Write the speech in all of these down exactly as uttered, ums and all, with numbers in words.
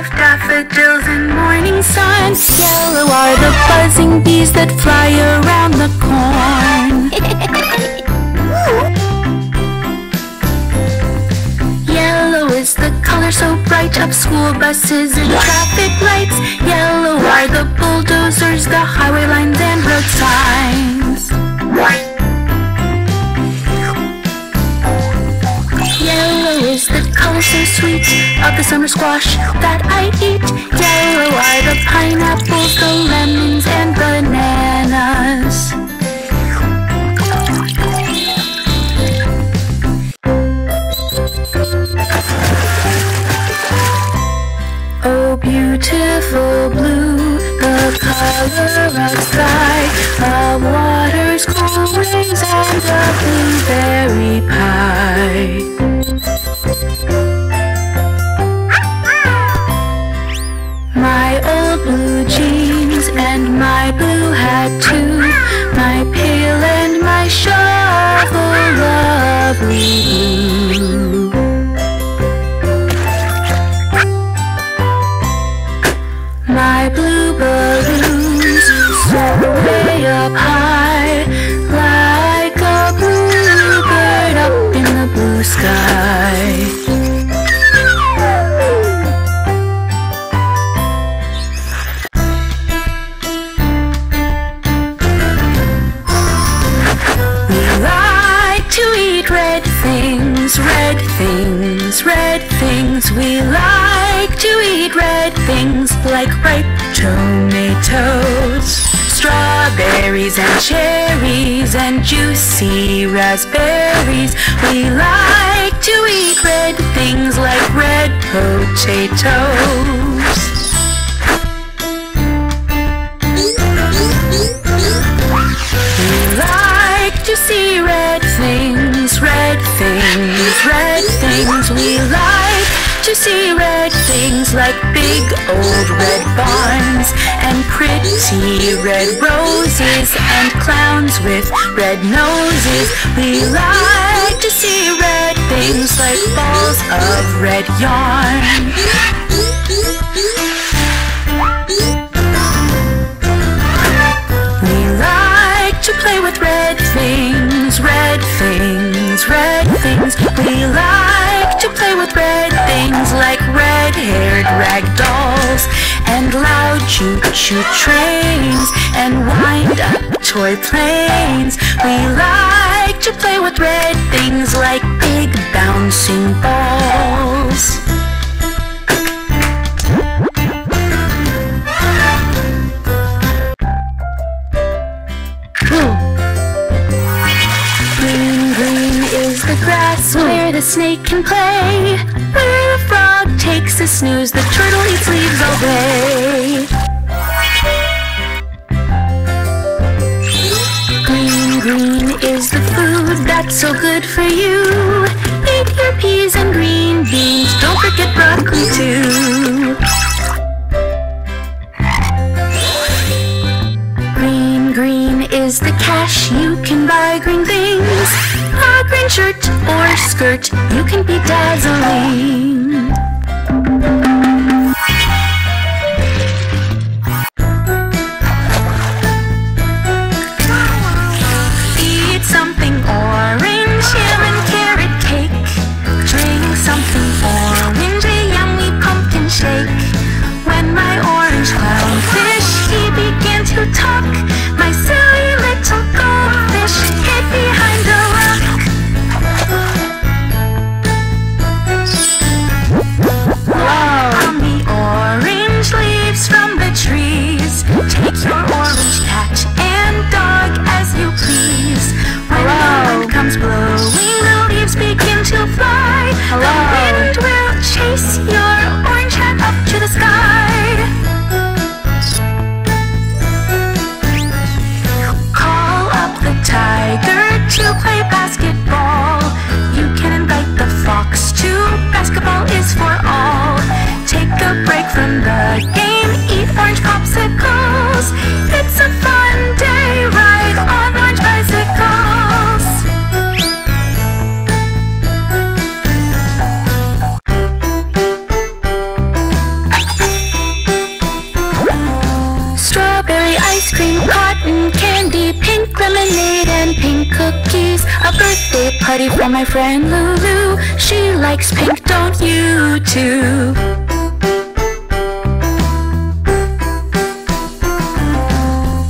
of daffodils and morning suns. Yellow are the buzzing bees that fly around the corn. Yellow is the color so bright of school buses and traffic lights. Yellow are the bulldozers, the highway lines and road signs. The color so sweet of the summer squash that I eat. Yellow are the pineapples, the lemons and bananas. Oh beautiful blue, the color of sky, of water's cool wings and the blueberry pie. My old blue jeans and my blue hat too, my pail and my shovel of blue. My blue balloons soar way up high, like a blue bird up in the blue sky. Red things, red things, we like to eat red things like ripe tomatoes, strawberries and cherries and juicy raspberries. We like to eat red things like red potatoes. To see red things, red things, red things. We like to see red things like big old red barns and pretty red roses and clowns with red noses. We like to see red things like balls of red yarn. To play with red things, red things, red things. We like to play with red things like red-haired rag dolls and loud choo-choo trains and wind-up toy planes. We like to play with red things like big bouncing balls. Where the snake can play, where the frog takes a snooze, the turtle eats leaves all day. Green, green is the food that's so good for you. Eat your peas and green beans, don't forget broccoli too. Green, green is the cash, you can buy green things. A green shirt or skirt, you can be dazzling. Eat something orange, ham and carrot cake. Drink something orange, a yummy pumpkin shake. When my orange clownfish, he began to talk, my silly little goldfish hid behind a rock. A birthday party for my friend Lulu. She likes pink, don't you too?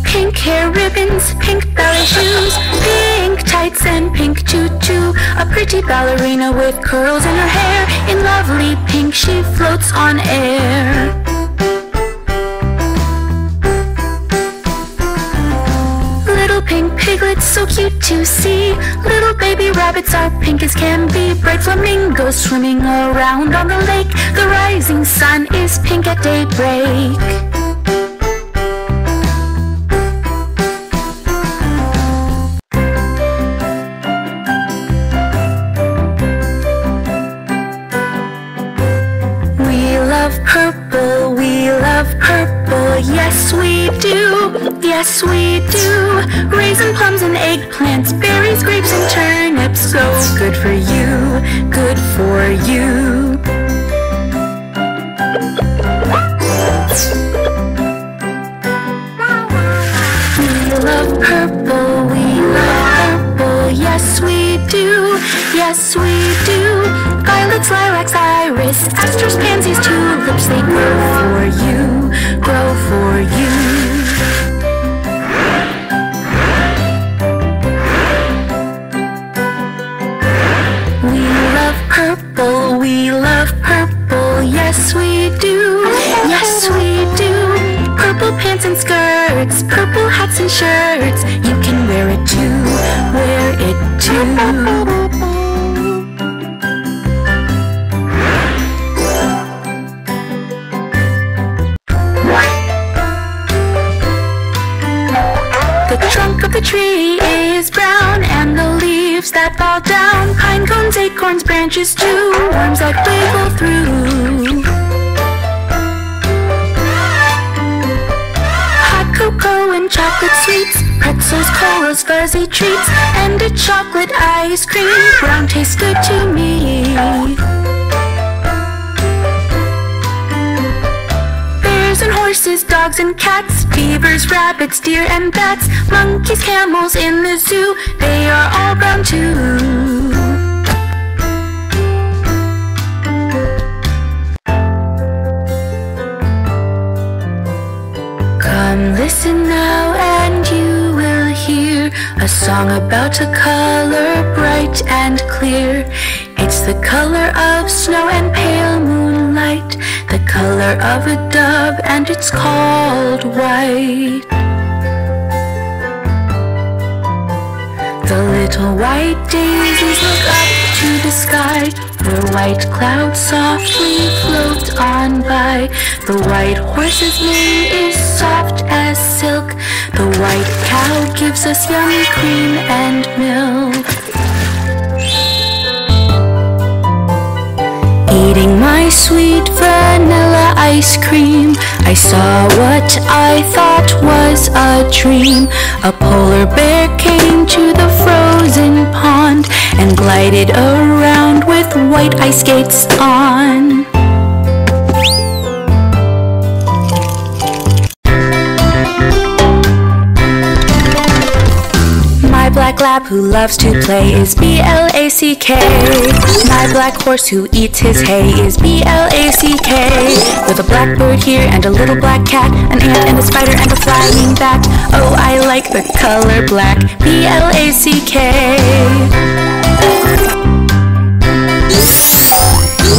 Pink hair ribbons, pink ballet shoes, pink tights and pink tutu. A pretty ballerina with curls in her hair. In lovely pink she floats on air. Pink piglets, so cute to see. Little baby rabbits are pink as can be. Bright flamingos swimming around on the lake. The rising sun is pink at daybreak. We love purple, we love purple. Yes we do, yes we do. Raisin plums and eggplants, berries, grapes and turnips. So good for you, good for you. We love purple, we love purple. Yes we do, yes we do. Violets, lilacs, iris, asters, pansies, tulips. They grow for you, grow for you. Purple, we love purple, yes we do, yes we do. Purple pants and skirts, purple hats and shirts, you can wear it too, wear it too. The trunk of the tree is brown and the leaves that fall down, pine cones, acorns, branches too, worms that wiggle through. Hot cocoa and chocolate sweets, pretzels, colas, fuzzy treats, and a chocolate ice cream. Brown tastes good to me. Bears and horses, dogs and cats, beavers, rabbits, deer and bats, monkeys, camels in the zoo, they are all brown too. Come listen now and you will hear a song about a color bright and clear. It's the color of snow and pale moonlight, the color of a dove, and it's called white. The little white daisies look up to the sky, where white clouds softly float on by. The white horse's mane is soft as silk, the white cow gives us yummy cream and milk. Eating my sweet vanilla ice cream, I saw what I thought was a dream. A polar bear came to the frozen pond and glided around with white ice skates on. My black lab who loves to play is B L A C K. My black horse who eats his hay is B L A C K. With a black bird here and a little black cat, an ant and a spider and a flying bat. Oh, I like the color black, B L A C K.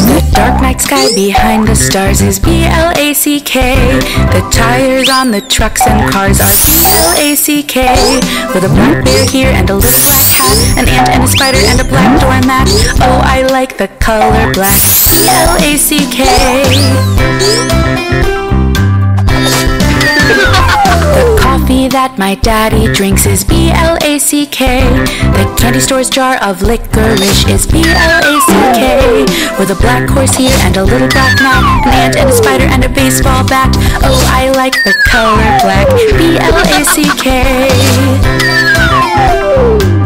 The dark night sky behind the stars is B L A C K. The tires on the trucks and cars are B L A C K. With a black bear here and a little black hat, an ant and a spider and a black doormat. Oh, I like the color black, B L A C K. The coffee that my daddy drinks is B L A C K. The candy store's jar of licorice is B L A C K. With a black horse here and a little black mat, an ant and a spider and a baseball bat. Oh, I like the color black, B L A C K.